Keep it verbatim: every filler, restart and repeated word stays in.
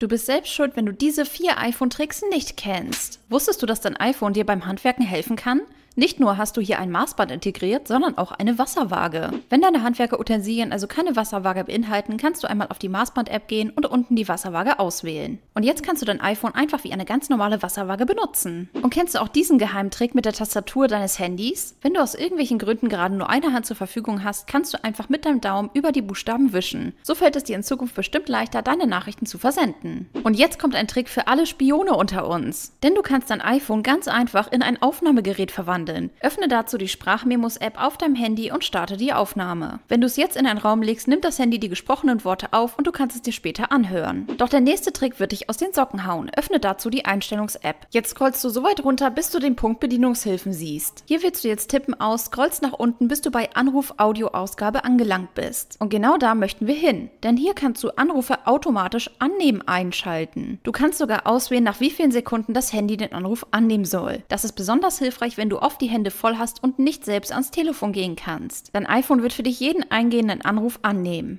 Du bist selbst schuld, wenn du diese vier iPhone-Tricks nicht kennst. Wusstest du, dass dein iPhone dir beim Handwerken helfen kann? Nicht nur hast du hier ein Maßband integriert, sondern auch eine Wasserwaage. Wenn deine Handwerkerutensilien also keine Wasserwaage beinhalten, kannst du einmal auf die Maßband-App gehen und unten die Wasserwaage auswählen. Und jetzt kannst du dein iPhone einfach wie eine ganz normale Wasserwaage benutzen. Und kennst du auch diesen geheimen Trick mit der Tastatur deines Handys? Wenn du aus irgendwelchen Gründen gerade nur eine Hand zur Verfügung hast, kannst du einfach mit deinem Daumen über die Buchstaben wischen. So fällt es dir in Zukunft bestimmt leichter, deine Nachrichten zu versenden. Und jetzt kommt ein Trick für alle Spione unter uns. Denn du kannst dein iPhone ganz einfach in ein Aufnahmegerät verwandeln. Öffne dazu die Sprachmemos-App auf deinem Handy und starte die Aufnahme. Wenn du es jetzt in einen Raum legst, nimmt das Handy die gesprochenen Worte auf und du kannst es dir später anhören. Doch der nächste Trick wird dich aus den Socken hauen. Öffne dazu die Einstellungs-App. Jetzt scrollst du so weit runter, bis du den Punkt Bedienungshilfen siehst. Hier wählst du jetzt Tippen aus, scrollst nach unten, bis du bei Anruf-Audio-Ausgabe angelangt bist. Und genau da möchten wir hin, denn hier kannst du Anrufe automatisch annehmen einschalten. Du kannst sogar auswählen, nach wie vielen Sekunden das Handy den Anruf annehmen soll. Das ist besonders hilfreich, wenn du oft die Hände voll hast und nicht selbst ans Telefon gehen kannst. Dein iPhone wird für dich jeden eingehenden Anruf annehmen.